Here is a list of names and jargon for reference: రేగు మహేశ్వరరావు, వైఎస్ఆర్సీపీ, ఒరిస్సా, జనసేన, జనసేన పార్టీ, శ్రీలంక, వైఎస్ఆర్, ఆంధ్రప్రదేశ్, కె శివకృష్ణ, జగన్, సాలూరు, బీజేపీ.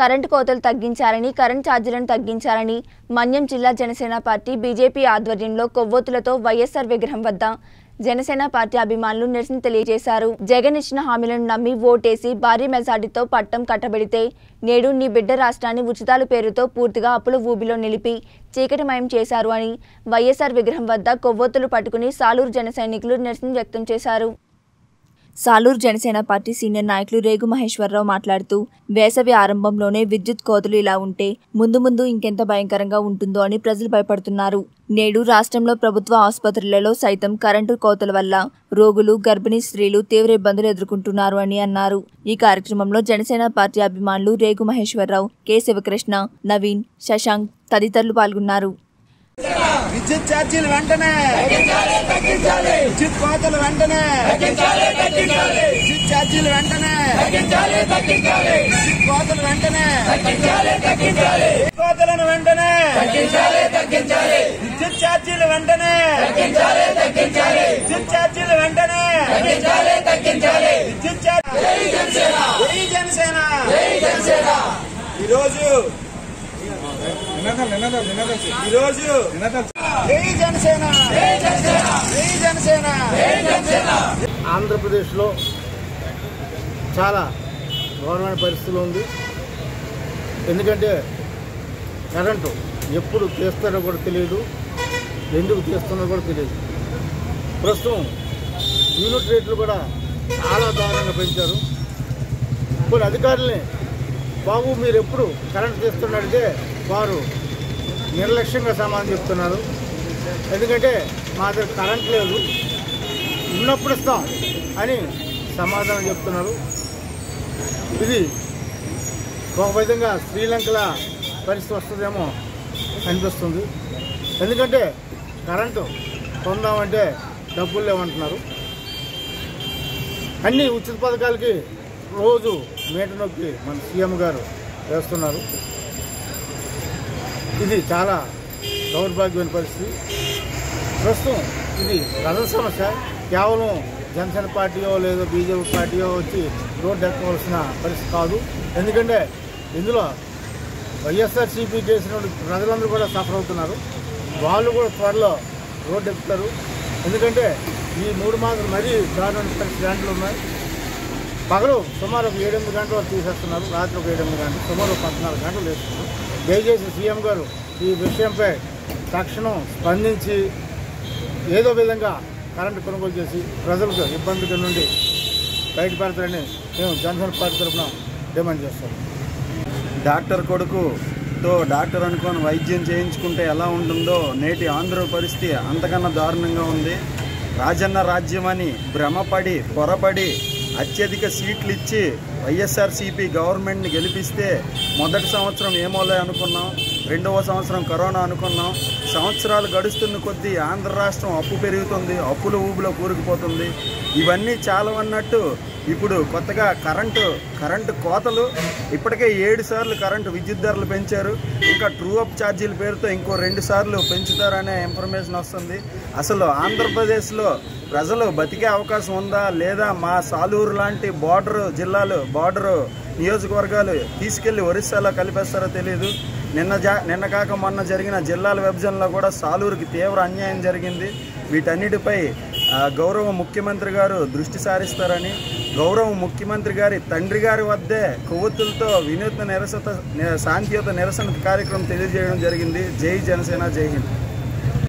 Current కోతలు తగ్గించాలని current ఛార్జీలను తగ్గించాలని మన్యం జిల్లా జనసేన పార్టీ బీజేపీ ఆధ్వర్యంలో కొవ్వొత్తులతో వైఎస్ఆర్ విగ్రహం వద్ద జనసేన పార్టీ అభిమానులు నిరసన తెలియజేశారు. జగన్ ఇచ్చిన హామీలను నమ్మి ఓటేసి భారీ మెజారిటీతో పట్టం కట్టబెడితే నేడు నీ బిడ్డ రాష్ట్రాన్ని ఉచితాల పేరుతో పూర్తిగా అప్పుల ఊబిలో నిలిపి చీకటిమయం చేశారు అని వైఎస్ఆర్ విగ్రహం వద్ద కొవ్వొత్తులు పట్టుకుని సాలూరు జనసైనికులు నిరసన వ్యక్తం చేశారు. సాలూరు జనసేన పార్టీ సీనియర్ నాయకులు రేగు మహేశ్వరరావు మాట్లాడుతూ వేసవి ఆరంభంలోనే విద్యుత్ కోతలు ఇలా ఉంటే ముందు ముందు ఇంకెంత భయంకరంగా ఉంటుందో అని ప్రజలు భయపడుతున్నారు. నేడు రాష్ట్రంలో ప్రభుత్వ ఆసుపత్రులలో సైతం కరెంటు కోతల వల్ల రోగులు, గర్భిణీ స్త్రీలు తీవ్ర ఇబ్బందులు ఎదుర్కొంటున్నారు అని అన్నారు. ఈ కార్యక్రమంలో జనసేన పార్టీ అభిమానులు రేగు మహేశ్వరరావు, కె శివకృష్ణ, నవీన్, శశాంక్ తదితరులు పాల్గొన్నారు. విద్యుత్ ఛార్జీలు వెంటనే తగ్గించాలి, తగ్గించాలి. విద్యుత్ కోతలు వెంటనే తగ్గించాలి, తగ్గించాలి. విద్యుత్ ఛార్జీలు వెంటనే తగ్గించాలి, తగ్గించాలి. విద్యుత్ కోతలు వెంటనే తగ్గించాలి, తగ్గించాలి. కోతలను వెంటనే తగ్గించాలి, తగ్గించాలి. విద్యుత్ ఛార్జీలు వెంటనే తగ్గించాలి, తగ్గించాలి. విద్యుత్ ఛార్జీలు వెంటనే తగ్గించాలి, తగ్గించాలి. విద్యుత్ జనసేన. ఈరోజు ఆంధ్రప్రదేశ్లో చాలా ఘోరమైన పరిస్థితులు ఉంది. ఎందుకంటే కరెంటు ఎప్పుడు తీస్తారో కూడా తెలియదు, ఎందుకు తీస్తున్నారో కూడా తెలియదు. ప్రస్తుతం యూనిట్ రేట్లు కూడా చాలా దారుణంగా పెంచారు. ఇప్పుడు అధికారుల్ని బాబు మీరు ఎప్పుడు కరెంట్ తీస్తున్నట్టే వారు నిర్లక్ష్యంగా సమాధానం చెప్తున్నారు. ఎందుకంటే మా దగ్గర కరెంట్ లేదు, ఉన్నప్పుడు ఇస్తాం అని సమాధానం చెప్తున్నారు. ఇది ఒక విధంగా శ్రీలంకల పరిస్థితి వస్తుందేమో అనిపిస్తుంది. ఎందుకంటే కరెంటు పొందామంటే డబ్బులు లేవంటున్నారు. అన్ని ఉచిత పథకాలకి రోజు మేట నొక్కి మన సీఎం గారు వేస్తున్నారు. ఇది చాలా దౌర్భాగ్యమైన పరిస్థితి. ప్రస్తుతం ఇది ప్రజల సమస్య. కేవలం జనసేన పార్టీయో లేదో బీజేపీ పార్టీయో వచ్చి రోడ్డు ఎక్కవలసిన పరిస్థితి కాదు. ఎందుకంటే ఇందులో వైఎస్ఆర్సీపీ చేసిన ప్రజలందరూ కూడా సఫర్ అవుతున్నారు. వాళ్ళు కూడా త్వరలో రోడ్డు ఎక్కుతారు. ఎందుకంటే ఈ 3 మాసాలు మరీ గవర్నమెంట్ పరిస్థితి గంటలు ఉన్నాయి. పగలు సుమారు 7-8 గంటలు తీసేస్తున్నారు, రాత్రి 7-8 గంటలు, సుమారు 14 గంటలు వేస్తున్నారు. దయచేసి సీఎం గారు ఈ విషయంపై తక్షణం స్పందించి ఏదో విధంగా కరెంటు కొనుగోలు చేసి ప్రజలకు ఇబ్బందుల నుండి బయటపడతారని మేము జనసేన పార్టీ తరఫున డిమాండ్ చేస్తాము. డాక్టర్ కొడుకుతో డాక్టర్ అనుకొని వైద్యం చేయించుకుంటే ఎలా ఉంటుందో నేటి ఆంధ్ర పరిస్థితి అంతకన్నా దారుణంగా ఉంది. రాజన్న రాజ్యమని భ్రమపడి పొరపడి అత్యధిక సీట్లు ఇచ్చి వైఎస్ఆర్సీపీ గవర్నమెంట్ని గెలిపిస్తే మొదటి సంవత్సరం ఏమోలే అనుకున్నాం, 2వ సంవత్సరం కరోనా అనుకున్నాం. సంవత్సరాలు గడుస్తున్న కొద్దీ ఆంధ్ర రాష్ట్రం అప్పు పెరుగుతుంది, అప్పుల ఊబిలో కూరుకుపోతుంది. ఇవన్నీ చాలా అన్నట్టు ఇప్పుడు కొత్తగా కరెంటు కోతలు, ఇప్పటికే 7 సార్లు కరెంటు విద్యుత్ ధరలు పెంచారు. ఇంకా ట్రూ అప్ ఛార్జీల పేరుతో ఇంకో 2 సార్లు పెంచుతారనే ఇన్ఫర్మేషన్ వస్తుంది. అసలు ఆంధ్రప్రదేశ్లో ప్రజలు బతికే అవకాశం ఉందా లేదా? మా సాలూరు లాంటి బార్డర్ నియోజకవర్గాలు తీసుకెళ్లి ఒరిస్సాలో కలిపేస్తారో తెలియదు. నిన్న కాక మొన్న జరిగిన జిల్లాల విభజనలో కూడా సాలూరుకి తీవ్ర అన్యాయం జరిగింది. వీటన్నిటిపై గౌరవ ముఖ్యమంత్రి గారు దృష్టి సారిస్తారని, గౌరవ ముఖ్యమంత్రి గారి తండ్రి గారి వద్దే కొవ్వొత్తులతో వినూత్న శాంతియుత నిరసన కార్యక్రమం తెలియజేయడం జరిగింది. జై జనసేన, జై హింద్.